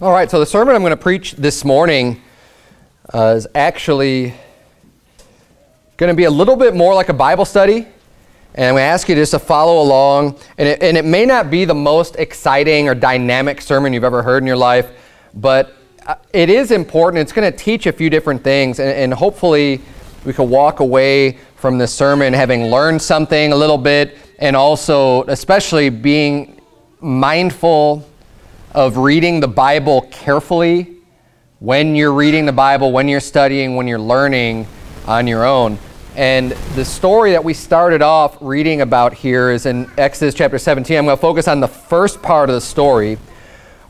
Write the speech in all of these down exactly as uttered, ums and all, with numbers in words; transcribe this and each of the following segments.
All right, so the sermon I'm going to preach this morning uh, is actually going to be a little bit more like a Bible study. And I'm going to ask you just to follow along. And it, and it may not be the most exciting or dynamic sermon you've ever heard in your life, but it is important. It's going to teach a few different things. And, and hopefully we can walk away from this sermon having learned something a little bit, and also especially being mindful of reading the Bible carefully when you're reading the Bible, when you're studying, when you're learning on your own. And the story that we started off reading about here is in Exodus chapter seventeen. I'm going to focus on the first part of the story,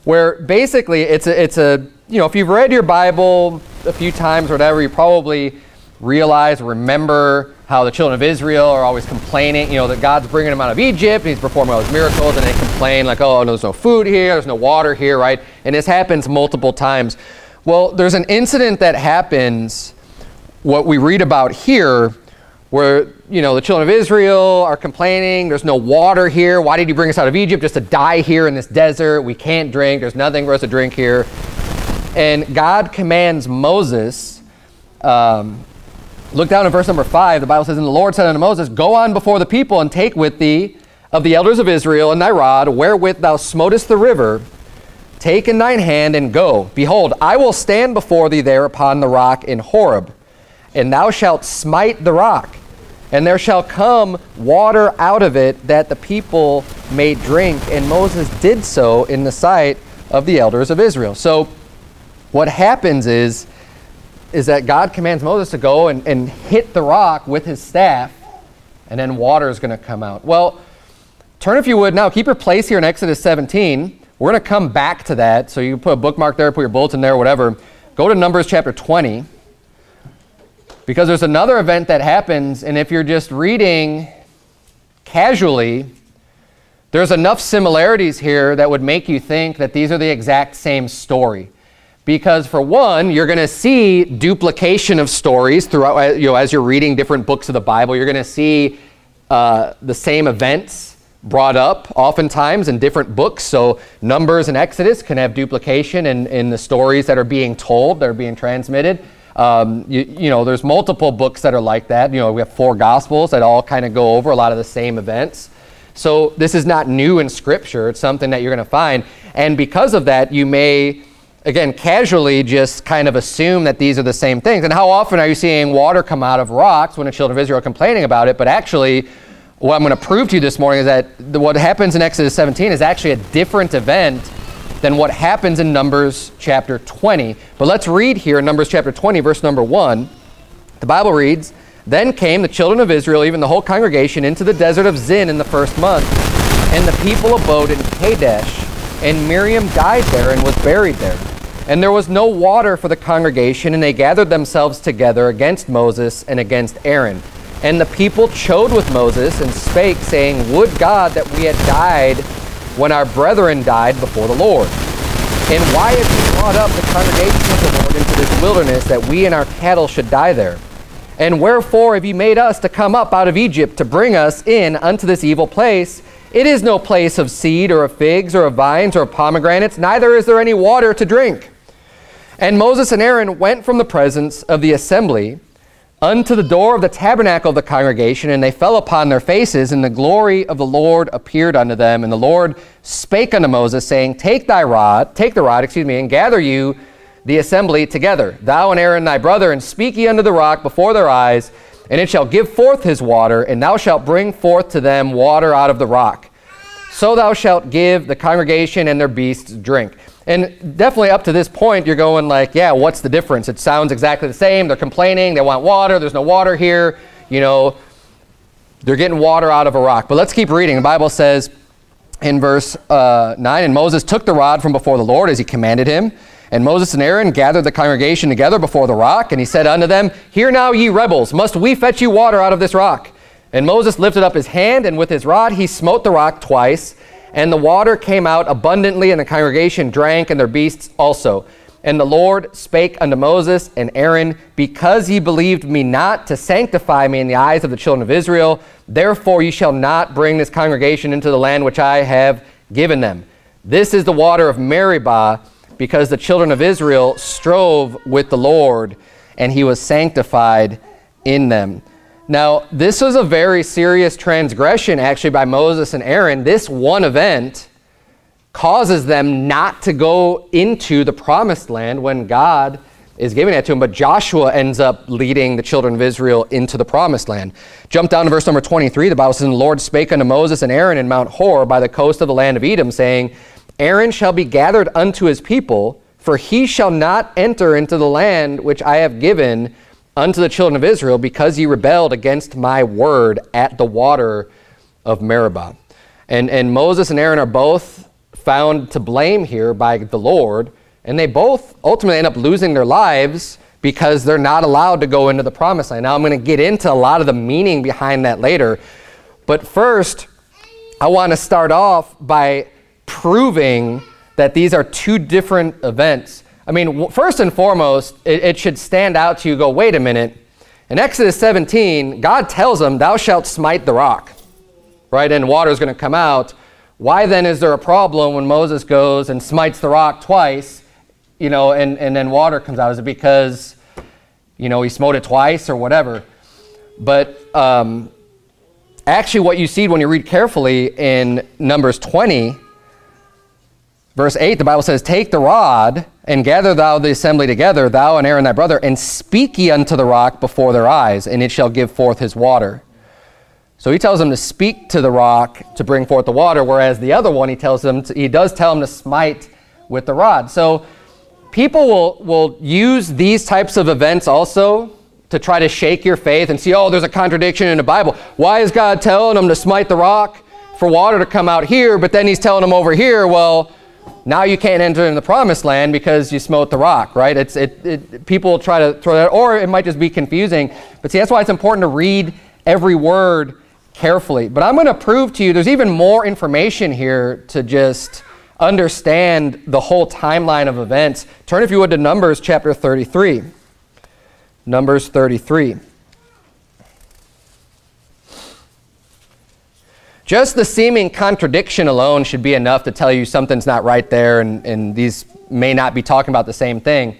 where basically it's a, it's a, you know, if you've read your Bible a few times or whatever, you probably realize, remember how the children of Israel are always complaining, you know, that God's bringing them out of Egypt, and he's performing all his miracles, and they complain like, oh, no, there's no food here, there's no water here, right? And this happens multiple times. Well, there's an incident that happens, what we read about here, where, you know, the children of Israel are complaining, there's no water here, why did you bring us out of Egypt just to die here in this desert? We can't drink, there's nothing for us to drink here. And God commands Moses, um, look down in verse number five, the Bible says, "And the Lord said unto Moses, Go on before the people, and take with thee of the elders of Israel, and thy rod, wherewith thou smotest the river, take in thine hand, and go. Behold, I will stand before thee there upon the rock in Horeb, and thou shalt smite the rock, and there shall come water out of it, that the people may drink. And Moses did so in the sight of the elders of Israel." So what happens is, is that God commands Moses to go and, and hit the rock with his staff, and then water is going to come out. Well, turn if you would now, keep your place here in Exodus seventeen. We're going to come back to that, so you can put a bookmark there, put your bulletin there, whatever. Go to Numbers chapter twenty, because there's another event that happens, and if you're just reading casually, there's enough similarities here that would make you think that these are the exact same story. Because for one, you're going to see duplication of stories throughout, you know, as you're reading different books of the Bible. You're going to see uh, the same events brought up oftentimes in different books. So Numbers and Exodus can have duplication in, in the stories that are being told, that are being transmitted. Um, you, you know, there's multiple books that are like that. You know, we have four Gospels that all kind of go over a lot of the same events. So this is not new in Scripture. It's something that you're going to find. And because of that, you may, again, casually just kind of assume that these are the same things. And how often are you seeing water come out of rocks when the children of Israel are complaining about it? But actually, what I'm going to prove to you this morning is that the, what happens in Exodus seventeen is actually a different event than what happens in Numbers chapter twenty. But let's read here in Numbers chapter twenty, verse number one. The Bible reads, "Then came the children of Israel, even the whole congregation, into the desert of Zin in the first month. And the people abode in Kadesh. And Miriam died there and was buried there. And there was no water for the congregation, and they gathered themselves together against Moses and against Aaron. And the people chode with Moses and spake, saying, Would God that we had died when our brethren died before the Lord. And why have you brought up the congregation of the Lord into this wilderness, that we and our cattle should die there? And wherefore have you made us to come up out of Egypt to bring us in unto this evil place? It is no place of seed, or of figs, or of vines, or of pomegranates, neither is there any water to drink. And Moses and Aaron went from the presence of the assembly unto the door of the tabernacle of the congregation, and they fell upon their faces, and the glory of the Lord appeared unto them. And the Lord spake unto Moses, saying, Take thy rod, take the rod, excuse me, and gather you the assembly together, thou and Aaron thy brother, and speak ye unto the rock before their eyes, and it shall give forth his water, and thou shalt bring forth to them water out of the rock. So thou shalt give the congregation and their beasts drink." And definitely up to this point, you're going like, yeah, what's the difference? It sounds exactly the same. They're complaining. They want water. There's no water here. You know, they're getting water out of a rock. But let's keep reading. The Bible says in verse uh, nine, "And Moses took the rod from before the Lord as he commanded him. And Moses and Aaron gathered the congregation together before the rock, and he said unto them, Hear now, ye rebels, must we fetch you water out of this rock? And Moses lifted up his hand, and with his rod he smote the rock twice, and the water came out abundantly, and the congregation drank, and their beasts also. And the Lord spake unto Moses and Aaron, Because ye believed me not to sanctify me in the eyes of the children of Israel, therefore ye shall not bring this congregation into the land which I have given them. This is the water of Meribah, because the children of Israel strove with the Lord, and he was sanctified in them. Now, this was a very serious transgression, actually, by Moses and Aaron. This one event causes them not to go into the promised land when God is giving it to him. But Joshua ends up leading the children of Israel into the promised land. Jump down to verse number twenty-three. The Bible says, "And the Lord spake unto Moses and Aaron in Mount Hor by the coast of the land of Edom, saying, Aaron shall be gathered unto his people, for he shall not enter into the land which I have given unto the children of Israel, because ye rebelled against my word at the water of Meribah." And, and Moses and Aaron are both found to blame here by the Lord, and they both ultimately end up losing their lives because they're not allowed to go into the promised land. Now, I'm going to get into a lot of the meaning behind that later, but first, I want to start off by proving that these are two different events. I mean, first and foremost, it, it should stand out to you, go, wait a minute. In Exodus seventeen, God tells them, thou shalt smite the rock, right? And water is going to come out. Why then is there a problem when Moses goes and smites the rock twice, you know, and, and then water comes out? Is it because, you know, he smote it twice or whatever? But um, actually what you see when you read carefully in Numbers twenty, verse eight, the Bible says, "Take the rod, and gather thou the assembly together, thou and Aaron thy brother, and speak ye unto the rock before their eyes, and it shall give forth his water." So he tells them to speak to the rock to bring forth the water, whereas the other one, he tells them to, he does tell them to smite with the rod. So people will, will use these types of events also to try to shake your faith and see, oh, there's a contradiction in the Bible. Why is God telling them to smite the rock for water to come out here, but then he's telling them over here, well, now you can't enter in the promised land because you smote the rock, right? It's, it, it, people try to throw that, or it might just be confusing. But see, that's why it's important to read every word carefully. But I'm going to prove to you there's even more information here to just understand the whole timeline of events. Turn, if you would, to Numbers chapter thirty-three. Numbers thirty-three. Just the seeming contradiction alone should be enough to tell you something's not right there, and, and these may not be talking about the same thing.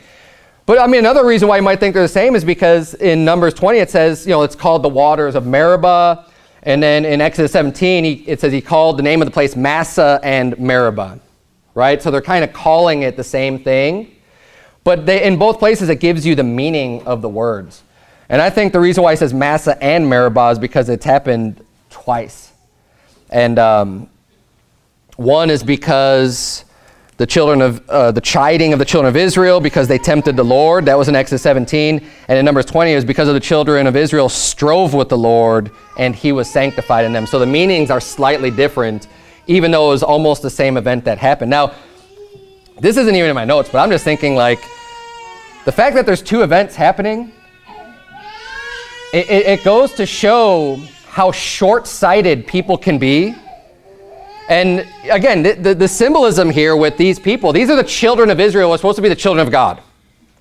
But I mean, another reason why you might think they're the same is because in Numbers twenty it says, you know, it's called the waters of Meribah. And then in Exodus seventeen, he, it says he called the name of the place Massah and Meribah, right? So they're kind of calling it the same thing. But they, in both places, it gives you the meaning of the words. And I think the reason why it says Massah and Meribah is because it's happened twice. And um, one is because the children of uh, the chiding of the children of Israel because they tempted the Lord. That was in Exodus seventeen. And in Numbers twenty, it was because of the children of Israel strove with the Lord, and he was sanctified in them. So the meanings are slightly different, even though it was almost the same event that happened. Now, this isn't even in my notes, but I'm just thinking, like, the fact that there's two events happening, it, it, it goes to show how short-sighted people can be. And again, the, the, the symbolism here with these people, these are the children of Israel, who are supposed to be the children of God,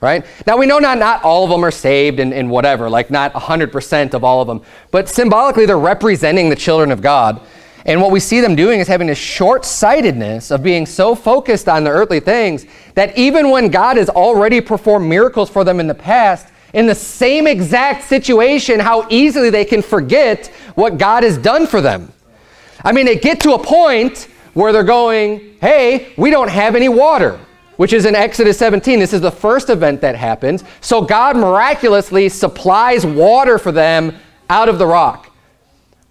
right? Now, we know not, not all of them are saved and, and whatever, like not one hundred percent of all of them, but symbolically they're representing the children of God. And what we see them doing is having this short-sightedness of being so focused on the earthly things that even when God has already performed miracles for them in the past, in the same exact situation, how easily they can forget what God has done for them. I mean, they get to a point where they're going, hey, we don't have any water, which is in Exodus seventeen. This is the first event that happens. So God miraculously supplies water for them out of the rock.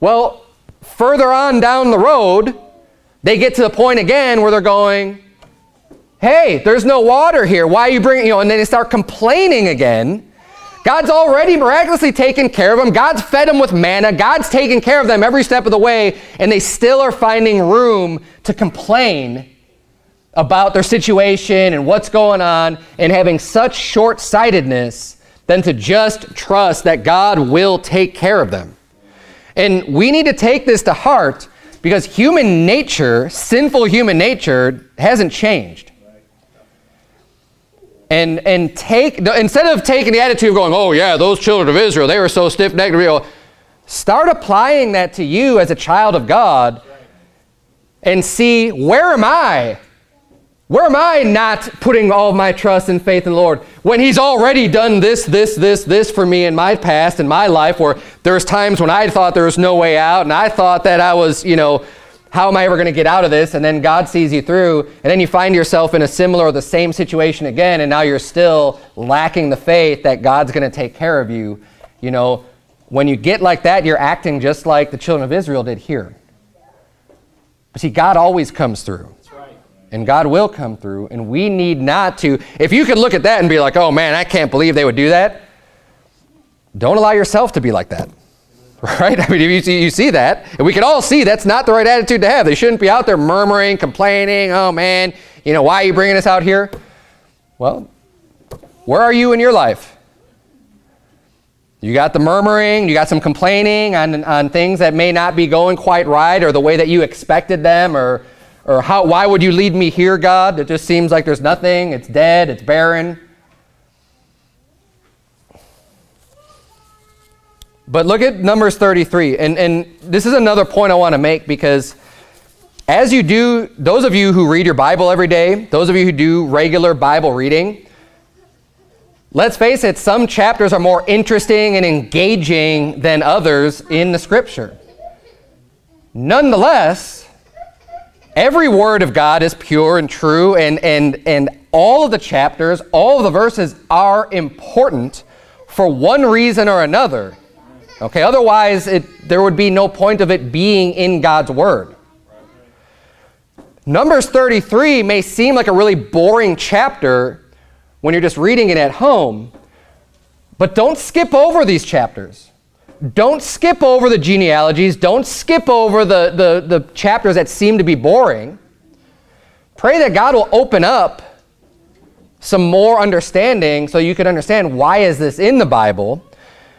Well, further on down the road, they get to the point again where they're going, hey, there's no water here. Why are you bringing, you know, and then they start complaining again. God's already miraculously taken care of them. God's fed them with manna. God's taken care of them every step of the way, and they still are finding room to complain about their situation and what's going on, and having such short-sightedness than to just trust that God will take care of them. And we need to take this to heart because human nature, sinful human nature, hasn't changed. And, and take, instead of taking the attitude of going, oh yeah, those children of Israel, they were so stiff-necked, start applying that to you as a child of God and see, where am I Where am I not putting all my trust and faith in the Lord when he's already done this, this, this, this for me in my past, in my life, where there's times when I thought there was no way out and I thought that I was, you know, how am I ever going to get out of this? And then God sees you through, and then you find yourself in a similar or the same situation again, and now you're still lacking the faith that God's going to take care of you. You know, when you get like that, you're acting just like the children of Israel did here. But see, God always comes through. And God will come through, and we need not to. If you could look at that and be like, oh man, I can't believe they would do that. Don't allow yourself to be like that, right? I mean, if you see, you see that, and we can all see that's not the right attitude to have. They shouldn't be out there murmuring, complaining, oh man, you know, why are you bringing us out here? Well, where are you in your life? You got the murmuring, you got some complaining on, on things that may not be going quite right or the way that you expected them, or Or how, why would you lead me here, God? It just seems like there's nothing. It's dead. It's barren. But look at Numbers thirty-three. And, and this is another point I want to make, because as you do, those of you who read your Bible every day, those of you who do regular Bible reading, let's face it, some chapters are more interesting and engaging than others in the Scripture. Nonetheless, every word of God is pure and true, and, and, and all of the chapters, all of the verses are important for one reason or another. Okay, otherwise it, there would be no point of it being in God's Word. Numbers thirty-three may seem like a really boring chapter when you're just reading it at home, but don't skip over these chapters. Don't skip over the genealogies. Don't skip over the, the, the chapters that seem to be boring. Pray that God will open up some more understanding so you can understand why is this in the Bible.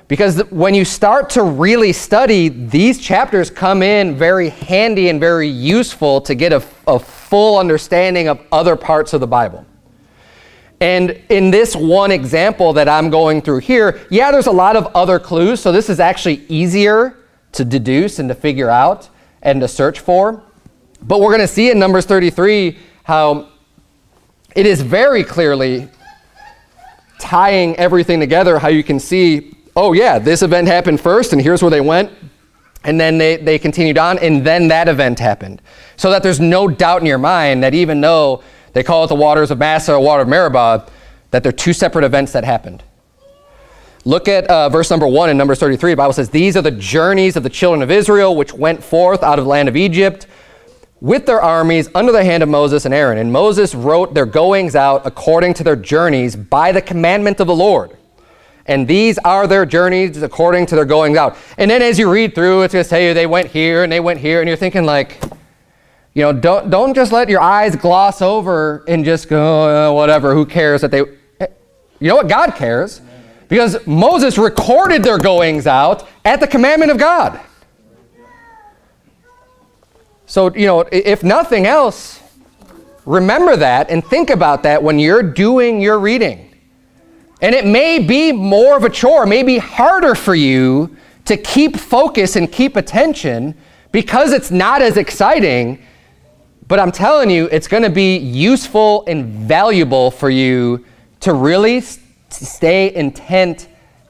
Because when you start to really study, these chapters come in very handy and very useful to get a, a full understanding of other parts of the Bible. And in this one example that I'm going through here, yeah, there's a lot of other clues, so this is actually easier to deduce and to figure out and to search for. But we're going to see in Numbers thirty-three how it is very clearly tying everything together, how you can see, oh yeah, this event happened first, and here's where they went, and then they, they continued on, and then that event happened. So that there's no doubt in your mind that even though they call it the waters of Massah or water of Meribah, that they're two separate events that happened. Look at uh, verse number one in Numbers thirty-three. The Bible says, these are the journeys of the children of Israel, which went forth out of the land of Egypt with their armies under the hand of Moses and Aaron. And Moses wrote their goings out according to their journeys by the commandment of the Lord. And these are their journeys according to their goings out. And then as you read through, it's going to tell you they went here and they went here. And you're thinking like, you know, don't, don't just let your eyes gloss over and just go, oh, whatever, who cares that they... You know what? God cares. Because Moses recorded their goings out at the commandment of God. So, you know, if nothing else, remember that and think about that when you're doing your reading. And it may be more of a chore, it may be harder for you to keep focus and keep attention because it's not as exciting. But I'm telling you, it's going to be useful and valuable for you to really st- stay intent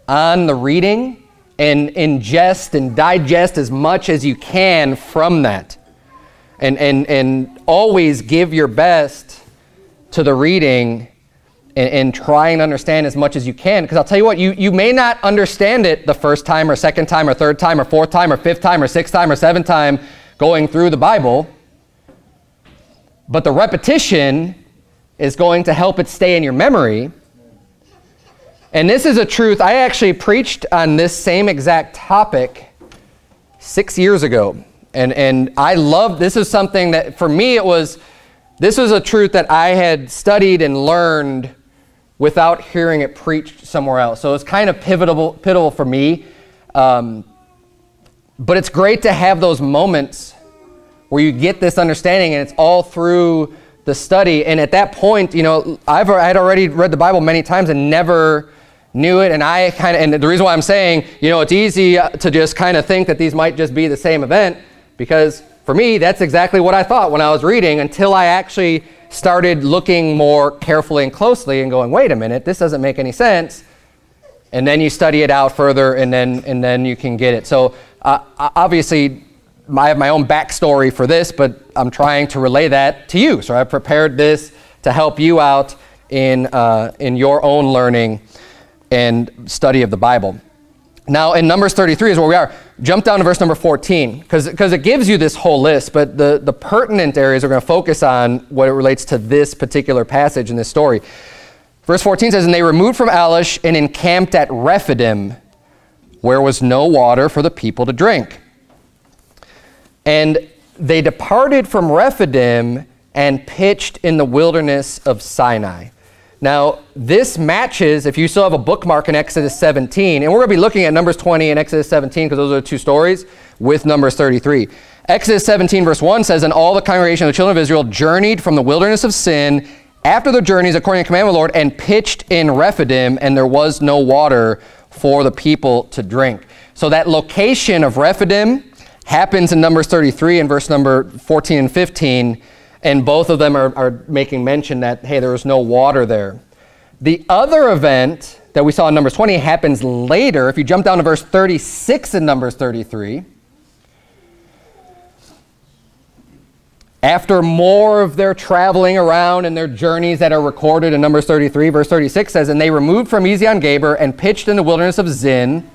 on the reading and ingest and digest as much as you can from that. And, and, and always give your best to the reading and, and try and understand as much as you can. Because I'll tell you what, you, you may not understand it the first time or second time or third time or fourth time or fifth time or sixth time or seventh time going through the Bible. But the repetition is going to help it stay in your memory. And this is a truth. I actually preached on this same exact topic six years ago. And, and I love, this is something that for me it was, this was a truth that I had studied and learned without hearing it preached somewhere else. So it's kind of pivotal, pivotal for me. Um, but it's great to have those moments where you get this understanding, and it's all through the study. And at that point, you know, I've I had already read the Bible many times and never knew it. And I kind of, and the reason why I'm saying, you know, it's easy to just kind of think that these might just be the same event, because For me, that's exactly what I thought when I was reading, until I actually started looking more carefully and closely and going, wait a minute, this doesn't make any sense. And then you study it out further, and then, and then you can get it. So uh, obviously, I have my own backstory for this, but I'm trying to relay that to you. So I prepared this to help you out in, uh, in your own learning and study of the Bible. Now in Numbers thirty-three is where we are. Jump down to verse number fourteen, because it gives you this whole list, but the, the pertinent areas are going to focus on what it relates to this particular passage in this story. Verse fourteen says, "And they removed from Alish and encamped at Rephidim, where was no water for the people to drink. And they departed from Rephidim and pitched in the wilderness of Sinai." Now, this matches, if you still have a bookmark in Exodus seventeen, and we're going to be looking at Numbers twenty and Exodus seventeen, because those are the two stories, with Numbers thirty-three. Exodus seventeen verse one says, "And all the congregation of the children of Israel journeyed from the wilderness of Sin after their journeys according to the commandment of the Lord, and pitched in Rephidim, and there was no water for the people to drink." So that location of Rephidim happens in Numbers thirty-three and verse number fourteen and fifteen, and both of them are, are making mention that, hey, there was no water there. The other event that we saw in Numbers twenty happens later. If you jump down to verse thirty-six in Numbers thirty-three, after more of their traveling around and their journeys that are recorded in Numbers thirty-three, verse thirty-six says, "And they removed from Ezion-Geber and pitched in the wilderness of Zin,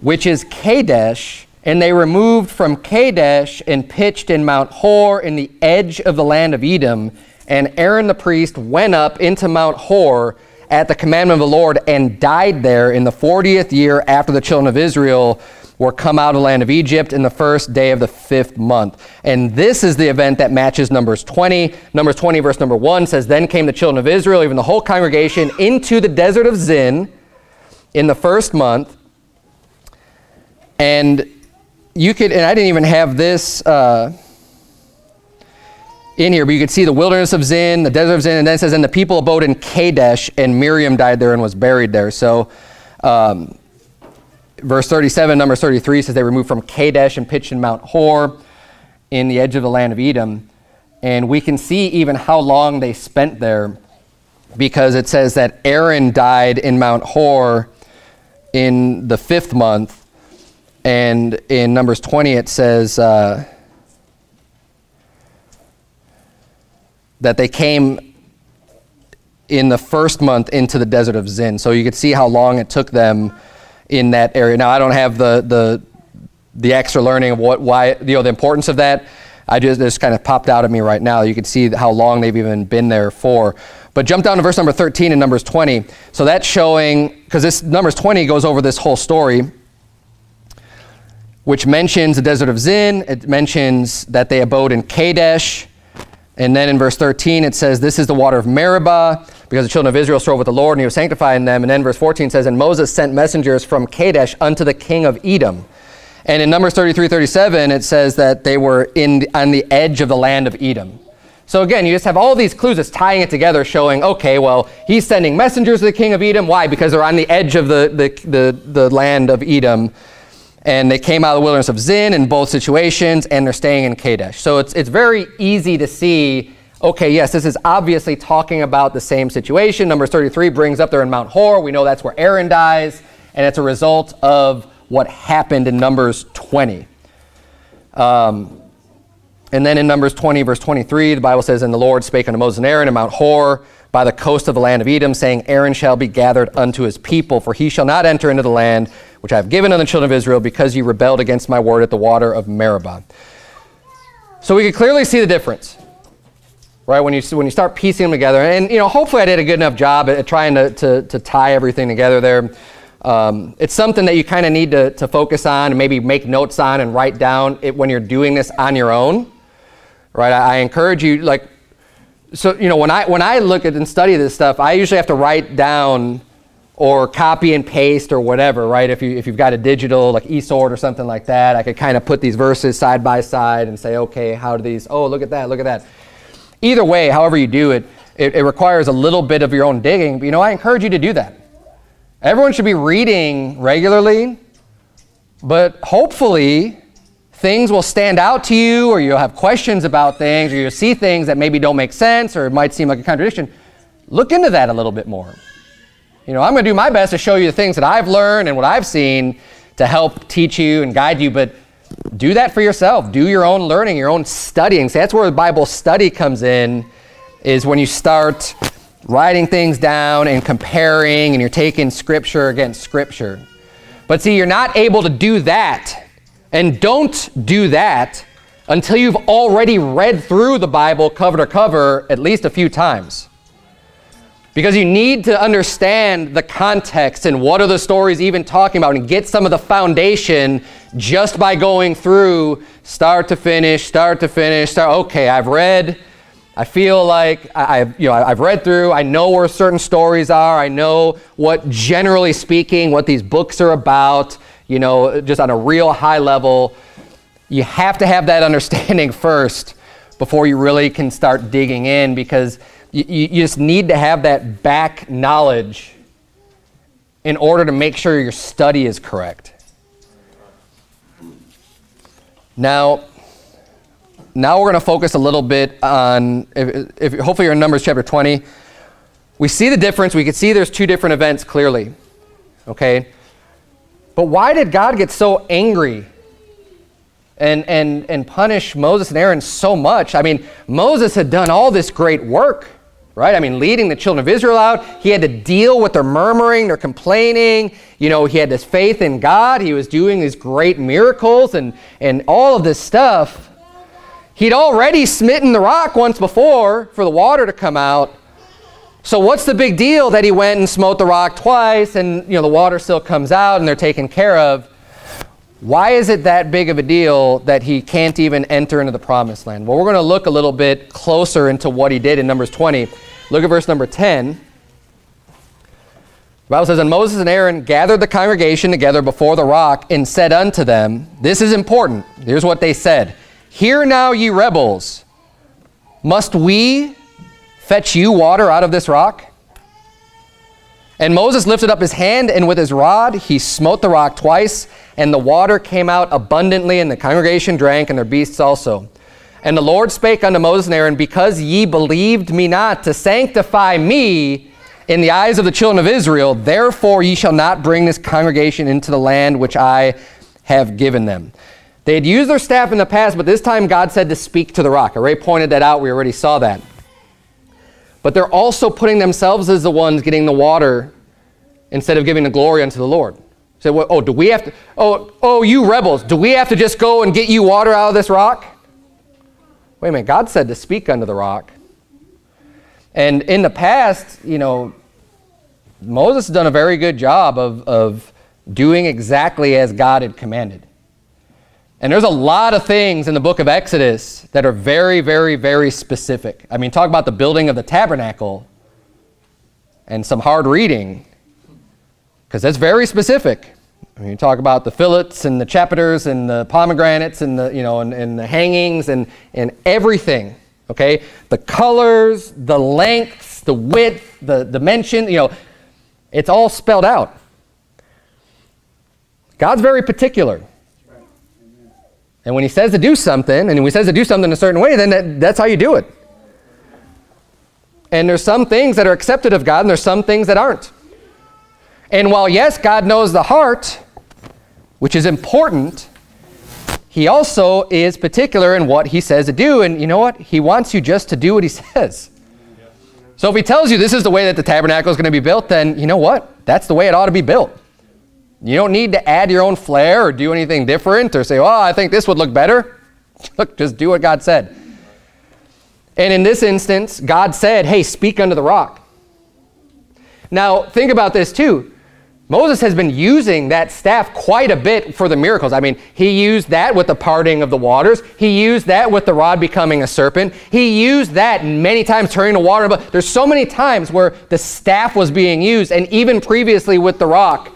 which is Kadesh, and they removed from Kadesh and pitched in Mount Hor in the edge of the land of Edom. And Aaron the priest went up into Mount Hor at the commandment of the Lord and died there in the fortieth year after the children of Israel were come out of the land of Egypt in the first day of the fifth month." And this is the event that matches Numbers twenty. Numbers twenty verse number one says, "Then came the children of Israel, even the whole congregation, into the desert of Zin in the first month." And you could, and I didn't even have this uh, in here, but you could see the wilderness of Zin, the desert of Zin, and then it says, "And the people abode in Kadesh, and Miriam died there and was buried there." So um, verse thirty-seven, Numbers thirty-three says, "They removed from Kadesh and pitched in Mount Hor in the edge of the land of Edom." And we can see even how long they spent there, because it says that Aaron died in Mount Hor in the fifth month. And in Numbers twenty, it says uh, that they came in the first month into the desert of Zin. So you could see how long it took them in that area. Now, I don't have the the, the extra learning of what, why, you know, the importance of that. I just, just kind of popped out at me right now. You can see how long they've even been there for. But jump down to verse number thirteen in Numbers twenty. So that's showing, because this Numbers twenty goes over this whole story, which mentions the desert of Zin. It mentions that they abode in Kadesh. And then in verse thirteen, it says, "This is the water of Meribah, because the children of Israel strove with the Lord, and he was sanctifying them." And then verse fourteen says, "And Moses sent messengers from Kadesh unto the king of Edom." And in Numbers thirty-three, thirty-seven, it says that they were in, on the edge of the land of Edom. So again, you just have all these clues that's tying it together, showing, okay, well, he's sending messengers to the king of Edom. Why? Because they're on the edge of the, the, the, the land of Edom. And they came out of the wilderness of Zin in both situations, and they're staying in Kadesh. So it's, it's very easy to see, okay, yes, this is obviously talking about the same situation. Numbers thirty-three brings up there in Mount Hor. We know that's where Aaron dies, and it's a result of what happened in Numbers twenty. Um, and then in Numbers twenty, verse twenty-three, the Bible says, "And the Lord spake unto Moses and Aaron in Mount Hor by the coast of the land of Edom, saying, Aaron shall be gathered unto his people, for he shall not enter into the land which I have given unto the children of Israel, because ye rebelled against my word at the water of Meribah." So we can clearly see the difference, right? When you, when you start piecing them together, and you know, hopefully I did a good enough job at, at trying to, to, to tie everything together there. Um, it's something that you kind of need to, to focus on and maybe make notes on and write down it when you're doing this on your own, right? I, I encourage you, like, so, you know, when I, when I look at and study this stuff, I usually have to write down or copy and paste or whatever, right? If, you, if you've got a digital, like eSword or something like that, I could kind of put these verses side by side and say, okay, how do these, oh, look at that, look at that. Either way, however you do it, it, it requires a little bit of your own digging. But, you know, I encourage you to do that. Everyone should be reading regularly, but hopefully things will stand out to you, or you'll have questions about things, or you'll see things that maybe don't make sense or it might seem like a contradiction, look into that a little bit more. You know, I'm going to do my best to show you the things that I've learned and what I've seen to help teach you and guide you, but do that for yourself. Do your own learning, your own studying. So that's where the Bible study comes in, is when you start writing things down and comparing, and you're taking scripture against scripture. But see, you're not able to do that, and don't do that until you've already read through the Bible cover to cover at least a few times. Because you need to understand the context and what are the stories even talking about, and get some of the foundation just by going through start to finish, start to finish, start, okay, I've read, I feel like I've, you know, I've read through, I know where certain stories are, I know what, generally speaking, what these books are about, you know, just on a real high level. You have to have that understanding first before you really can start digging in, because you, you just need to have that back knowledge in order to make sure your study is correct. Now, Now we're going to focus a little bit on, if, if, hopefully you're in Numbers chapter twenty. We see the difference. We can see there's two different events clearly, okay? But why did God get so angry and, and, and punish Moses and Aaron so much? I mean, Moses had done all this great work, right? I mean, leading the children of Israel out. He had to deal with their murmuring, their complaining. You know, he had this faith in God. He was doing these great miracles and, and all of this stuff. He'd already smitten the rock once before for the water to come out. So what's the big deal that he went and smote the rock twice, and, you know, the water still comes out and they're taken care of? Why is it that big of a deal that he can't even enter into the promised land? Well, we're going to look a little bit closer into what he did in Numbers twenty. Look at verse number ten. The Bible says, "And Moses and Aaron gathered the congregation together before the rock and said unto them," this is important, here's what they said, "Hear now, ye rebels, must we fetch you water out of this rock?" And Moses lifted up his hand, and with his rod he smote the rock twice, and the water came out abundantly, and the congregation drank, and their beasts also. And the Lord spake unto Moses and Aaron, "Because ye believed me not to sanctify me in the eyes of the children of Israel, therefore ye shall not bring this congregation into the land which I have given them." They had used their staff in the past, but this time God said to speak to the rock. I already pointed that out. We already saw that. But they're also putting themselves as the ones getting the water instead of giving the glory unto the Lord. Say, so, well, oh, do we have to, oh, oh, you rebels, do we have to just go and get you water out of this rock? Wait a minute, God said to speak unto the rock. And in the past, you know, Moses has done a very good job of, of doing exactly as God had commanded. And there's a lot of things in the book of Exodus that are very, very, very specific. I mean, talk about the building of the tabernacle and some hard reading, because that's very specific. I mean, you talk about the fillets and the chapiters and the pomegranates and the, you know, and, and the hangings and, and everything, okay? The colors, the lengths, the width, the dimension, you know, it's all spelled out. God's very particular. And when he says to do something, and when he says to do something in a certain way, then that, that's how you do it. And there's some things that are accepted of God, and there's some things that aren't. And while, yes, God knows the heart, which is important, he also is particular in what he says to do. And you know what? He wants you just to do what he says. So if he tells you this is the way that the tabernacle is going to be built, then you know what? That's the way it ought to be built. You don't need to add your own flair or do anything different or say, oh, I think this would look better. Look, just do what God said. And in this instance, God said, hey, speak unto the rock. Now, think about this too. Moses has been using that staff quite a bit for the miracles. I mean, he used that with the parting of the waters. He used that with the rod becoming a serpent. He used that many times, turning the water. But there's so many times where the staff was being used, and even previously with the rock,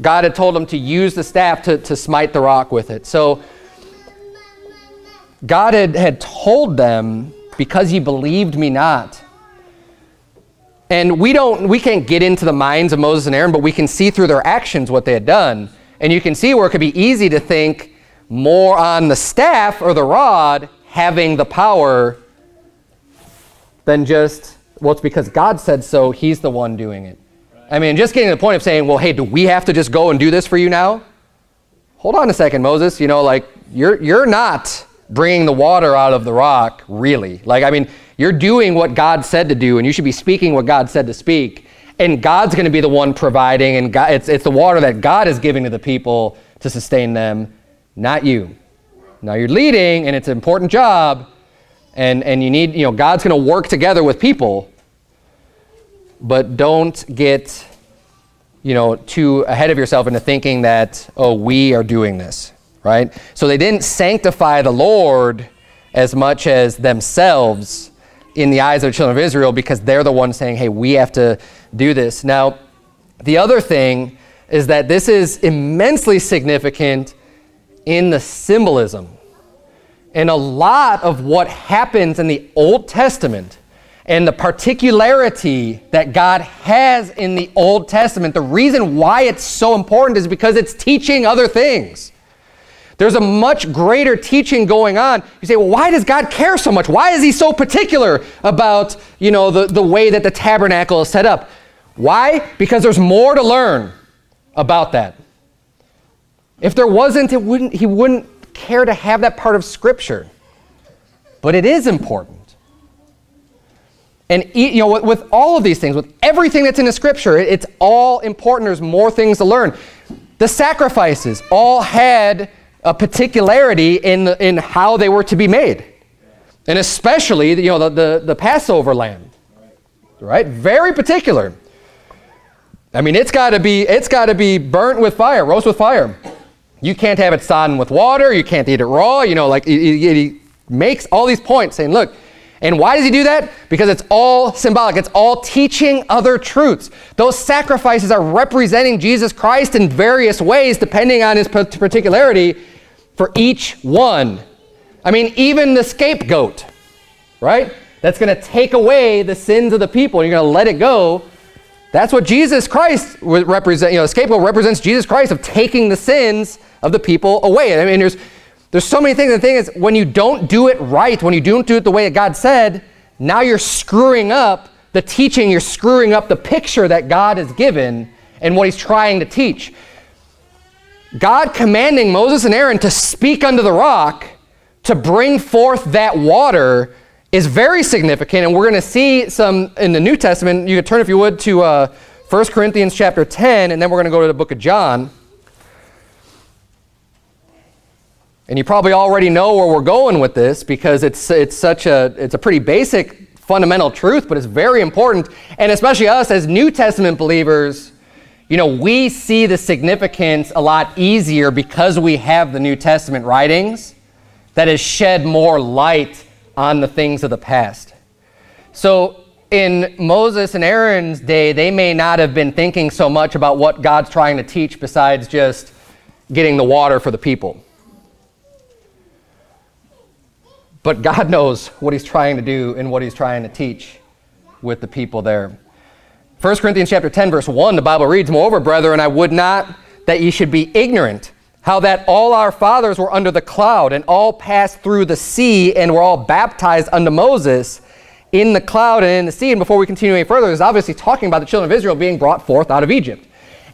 God had told him to use the staff to, to smite the rock with it. So God had, had told them, because ye believed me not. And we don't, we can't get into the minds of Moses and Aaron, but we can see through their actions what they had done. And you can see where it could be easy to think, more on the staff or the rod having the power than just, well, it's because God said so, he's the one doing it. Right. I mean, just getting to the point of saying, well, hey, do we have to just go and do this for you now? Hold on a second, Moses. You know, like, you're, you're not bringing the water out of the rock, really. Like, I mean, you're doing what God said to do, and you should be speaking what God said to speak. And God's going to be the one providing, and God, it's, it's the water that God is giving to the people to sustain them, not you. Now you're leading, and it's an important job, and, and you need, you know, God's going to work together with people, but don't get, you know, too ahead of yourself into thinking that, oh, we are doing this, right? So they didn't sanctify the Lord as much as themselves in the eyes of the children of Israel, because they're the ones saying, hey, we have to do this. Now, the other thing is that this is immensely significant in the symbolism. And a lot of what happens in the Old Testament and the particularity that God has in the Old Testament, the reason why it's so important is because it's teaching other things. There's a much greater teaching going on. You say, well, why does God care so much? Why is he so particular about, you know, the, the way that the tabernacle is set up? Why? Because there's more to learn about that. If there wasn't, it wouldn't, he wouldn't care to have that part of Scripture. But it is important. And, you know, with, with all of these things, with everything that's in the Scripture, it, it's all important. There's more things to learn. The sacrifices all had a particularity in, the, in how they were to be made. And especially, you know, the, the, the Passover lamb, right? Very particular. I mean, it's got to be, it's got to be burnt with fire, roast with fire. You can't have it sodden with water. You can't eat it raw. You know, like, he, he makes all these points saying, look, and why does he do that? Because it's all symbolic. It's all teaching other truths. Those sacrifices are representing Jesus Christ in various ways, depending on his particularity for each one. I mean, even the scapegoat, right? That's going to take away the sins of the people. You're going to let it go. That's what Jesus Christ would represent. You know, the scapegoat represents Jesus Christ of taking the sins of the people away. I mean, there's, there's so many things. The thing is, when you don't do it right, when you don't do it the way that God said, now you're screwing up the teaching. You're screwing up the picture that God has given and what he's trying to teach. God commanding Moses and Aaron to speak unto the rock, to bring forth that water, is very significant, and we're going to see some in the New Testament. You can turn, if you would, to uh, First Corinthians chapter ten, and then we're going to go to the book of John. And you probably already know where we're going with this, because it's, it's such a, it's a pretty basic fundamental truth, but it's very important. And especially us as New Testament believers, you know, we see the significance a lot easier because we have the New Testament writings that has shed more light on the things of the past. So in Moses and Aaron's day, they may not have been thinking so much about what God's trying to teach besides just getting the water for the people. But God knows what he's trying to do and what he's trying to teach with the people there. First Corinthians chapter ten, verse one, the Bible reads, "Moreover, brethren, I would not that ye should be ignorant, how that all our fathers were under the cloud, and all passed through the sea, and were all baptized unto Moses in the cloud and in the sea." And before we continue any further, it's obviously talking about the children of Israel being brought forth out of Egypt.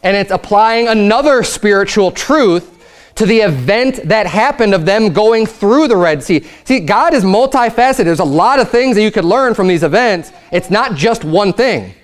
And it's applying another spiritual truth to the event that happened of them going through the Red Sea. See, God is multifaceted. There's a lot of things that you could learn from these events. It's not just one thing.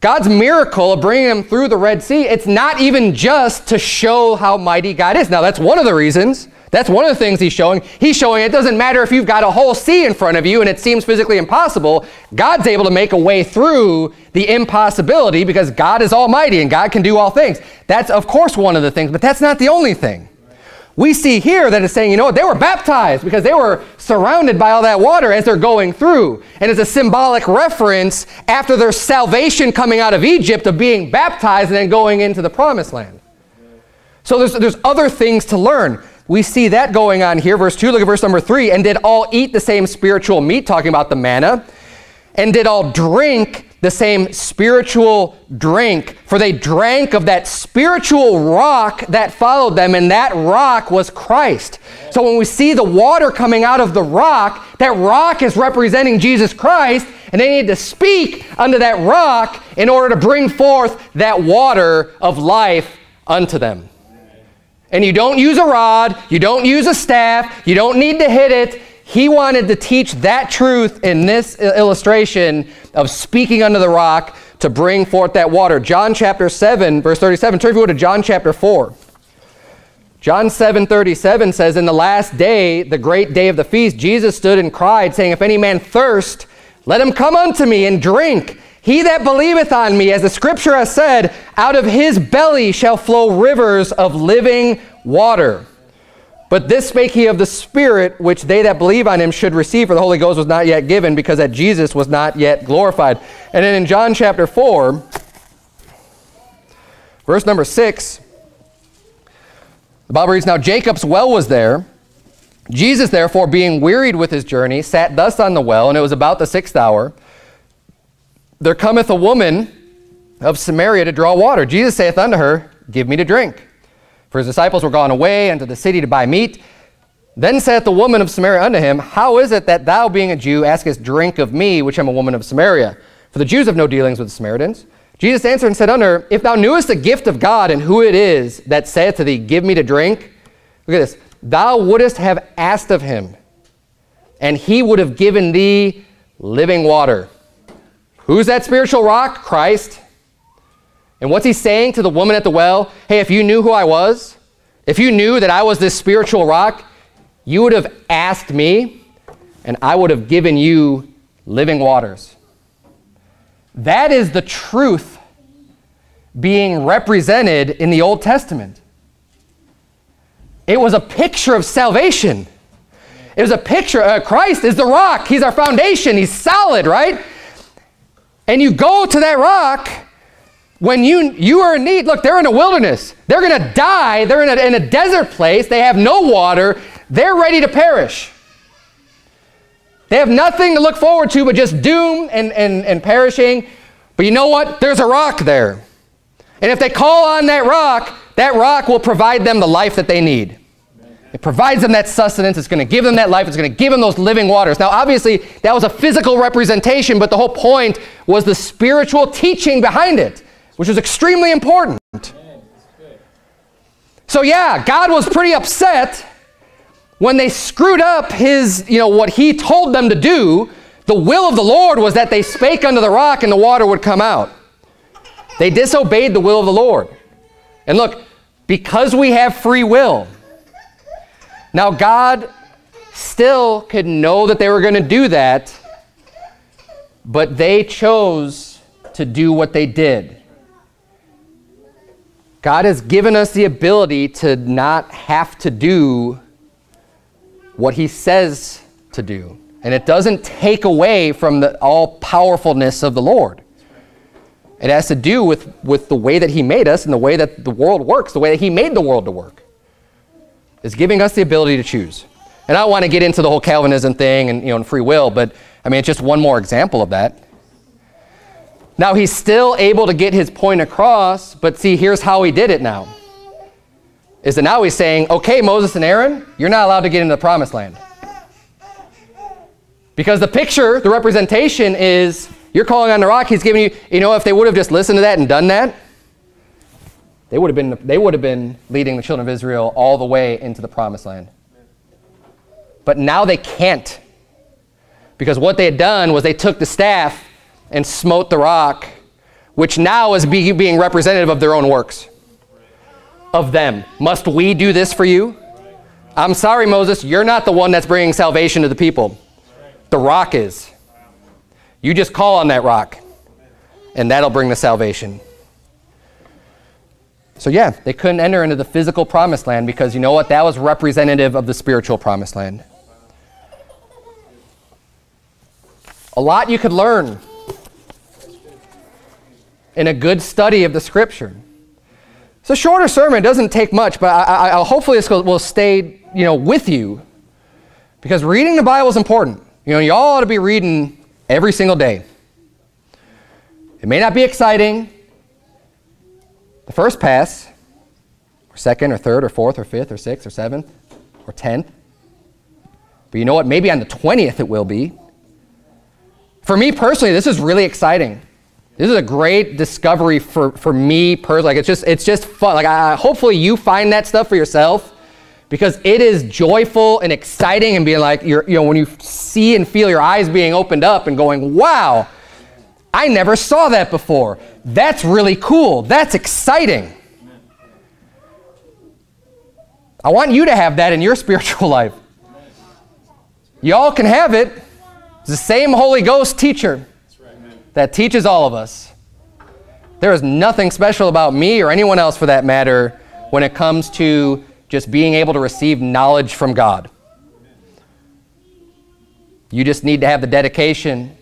God's miracle of bringing them through the Red Sea, it's not even just to show how mighty God is. Now, that's one of the reasons. That's one of the things he's showing. He's showing it doesn't matter if you've got a whole sea in front of you and it seems physically impossible. God's able to make a way through the impossibility because God is almighty and God can do all things. That's, of course, one of the things, but that's not the only thing. We see here that it's saying, you know what, they were baptized because they were surrounded by all that water as they're going through. And it's a symbolic reference after their salvation coming out of Egypt of being baptized and then going into the promised land. So there's, there's other things to learn. We see that going on here. Verse two, look at verse number three. "And did all eat the same spiritual meat," talking about the manna, "and did all drink the same spiritual drink, for they drank of that spiritual rock that followed them, and that rock was Christ. So when we see the water coming out of the rock, that rock is representing Jesus Christ, and they need to speak unto that rock in order to bring forth that water of life unto them. And you don't use a rod, you don't use a staff, you don't need to hit it. He wanted to teach that truth in this illustration of speaking unto the rock to bring forth that water. John chapter seven, verse thirty-seven. Turn if you would to John chapter four. John seven thirty-seven says, in the last day, the great day of the feast, Jesus stood and cried, saying, if any man thirst, let him come unto me and drink. He that believeth on me, as the scripture has said, out of his belly shall flow rivers of living water. But this spake he of the Spirit, which they that believe on him should receive, for the Holy Ghost was not yet given, because that Jesus was not yet glorified. And then in John chapter four, verse number six, the Bible reads, now Jacob's well was there. Jesus, therefore, being wearied with his journey, sat thus on the well, and it was about the sixth hour. There cometh a woman of Samaria to draw water. Jesus saith unto her, give me to drink. For his disciples were gone away unto the city to buy meat. Then saith the woman of Samaria unto him, how is it that thou, being a Jew, askest drink of me, which am a woman of Samaria? For the Jews have no dealings with the Samaritans. Jesus answered and said unto her, if thou knewest the gift of God, and who it is that saith to thee, give me to drink. Look at this. Thou wouldest have asked of him, and he would have given thee living water. Who's that spiritual rock? Christ. And what's he saying to the woman at the well? Hey, if you knew who I was, if you knew that I was this spiritual rock, you would have asked me, and I would have given you living waters. That is the truth being represented in the Old Testament. It was a picture of salvation. It was a picture, uh, Christ is the rock. He's our foundation. He's solid, right? And you go to that rock when you, you are in need. Look, they're in a wilderness. They're going to die. They're in a, in a desert place. They have no water. They're ready to perish. They have nothing to look forward to but just doom and, and, and perishing. But you know what? There's a rock there. And if they call on that rock, that rock will provide them the life that they need. It provides them that sustenance. It's going to give them that life. It's going to give them those living waters. Now, obviously, that was a physical representation, but the whole point was the spiritual teaching behind it, which was extremely important. Man, so yeah, God was pretty upset when they screwed up his, you know, what he told them to do. The will of the Lord was that they spake unto the rock and the water would come out. They disobeyed the will of the Lord. And look, because we have free will, now God still could know that they were going to do that, but they chose to do what they did. God has given us the ability to not have to do what he says to do. And it doesn't take away from the all-powerfulness of the Lord. It has to do with, with the way that he made us and the way that the world works, the way that he made the world to work. It's giving us the ability to choose. And I don't want to get into the whole Calvinism thing and, you know, and free will, but I mean, it's just one more example of that. Now, he's still able to get his point across, but see, here's how he did it now. Is that now he's saying, okay, Moses and Aaron, you're not allowed to get into the promised land. Because the picture, the representation is, you're calling on the rock, he's giving you, you know, if they would have just listened to that and done that, they would have been, they would have been leading the children of Israel all the way into the promised land. But now they can't. Because what they had done was they took the staff and smote the rock, which now is be, being representative of their own works, of them. Must we do this for you? I'm sorry, Moses, you're not the one that's bringing salvation to the people. The rock is. You just call on that rock, and that'll bring the salvation. So yeah, they couldn't enter into the physical promised land because, you know what, that was representative of the spiritual promised land. A lot you could learn in a good study of the scripture. It's a shorter sermon, it doesn't take much, but I, I, I, hopefully this will stay, you know, with you, because reading the Bible is important. You know, you all ought to be reading every single day. It may not be exciting the first pass, or second, or third, or fourth, or fifth, or sixth, or seventh, or tenth. But you know what? Maybe on the twentieth it will be. For me personally, this is really exciting. This is a great discovery for, for me personally. Like it's just, it's just fun. Like I, hopefully you find that stuff for yourself, because it is joyful and exciting, and being like, you're, you know, when you see and feel your eyes being opened up and going, wow, I never saw that before. That's really cool. That's exciting. I want you to have that in your spiritual life. Y'all can have it. It's the same Holy Ghost teacher that teaches all of us. There is nothing special about me or anyone else for that matter when it comes to just being able to receive knowledge from God. You just need to have the dedication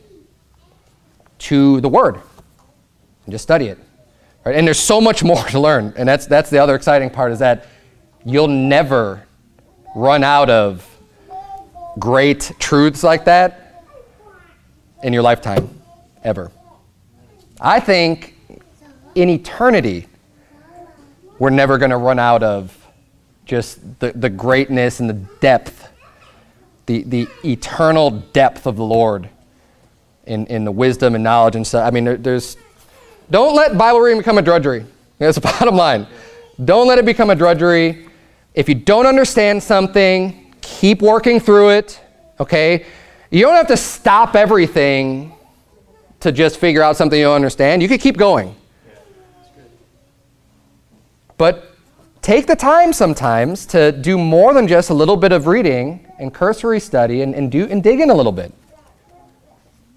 to the Word and just study it. Right? And there's so much more to learn. And that's, that's the other exciting part, is that you'll never run out of great truths like that in your lifetime, ever. I think in eternity, we're never going to run out of just the, the greatness and the depth, the, the eternal depth of the Lord in, in the wisdom and knowledge and stuff. I mean, there, there's, don't let Bible reading become a drudgery. That's the bottom line. Don't let it become a drudgery. If you don't understand something, keep working through it, okay? You don't have to stop everything to just figure out something you don't understand. You could keep going. But take the time sometimes to do more than just a little bit of reading and cursory study, and, and, do, and dig in a little bit.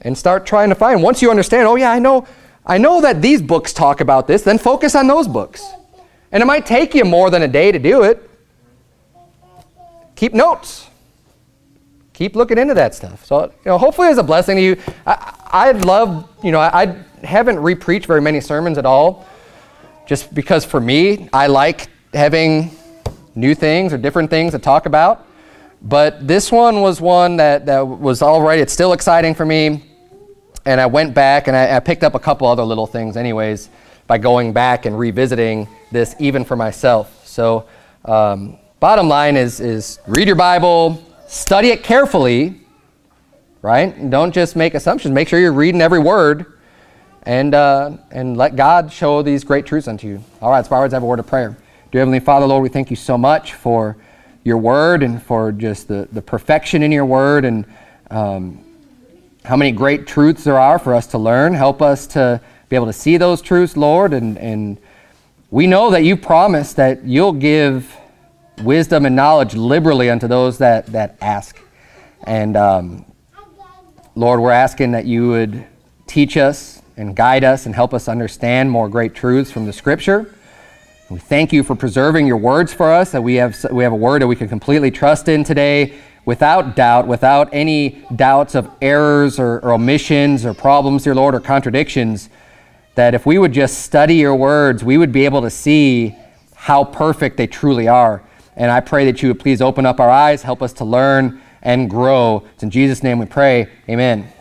And start trying to find, once you understand, oh yeah, I know, I know that these books talk about this, then focus on those books. And it might take you more than a day to do it. Keep notes. Keep looking into that stuff. So, you know, hopefully it's a blessing to you. I, I love, you know, I, I haven't re-preached very many sermons at all, just because for me, I like having new things or different things to talk about. But this one was one that, that was all right. It's still exciting for me. And I went back and I, I picked up a couple other little things anyways by going back and revisiting this even for myself. So um, bottom line is, is read your Bible, study it carefully, right? And don't just make assumptions. Make sure you're reading every word, and, uh, and let God show these great truths unto you. All right, so let's have a word of prayer. Dear Heavenly Father, Lord, we thank you so much for your word and for just the, the perfection in your word, and um, how many great truths there are for us to learn. Help us to be able to see those truths, Lord, and, and we know that you promise that you'll give wisdom and knowledge liberally unto those that, that ask. And um, Lord, we're asking that you would teach us and guide us and help us understand more great truths from the Scripture. We thank you for preserving your words for us, that we have, we have a word that we can completely trust in today without doubt, without any doubts of errors or, or omissions or problems, dear Lord, or contradictions, that if we would just study your words, we would be able to see how perfect they truly are. And I pray that you would please open up our eyes, help us to learn and grow. It's in Jesus' name we pray. Amen.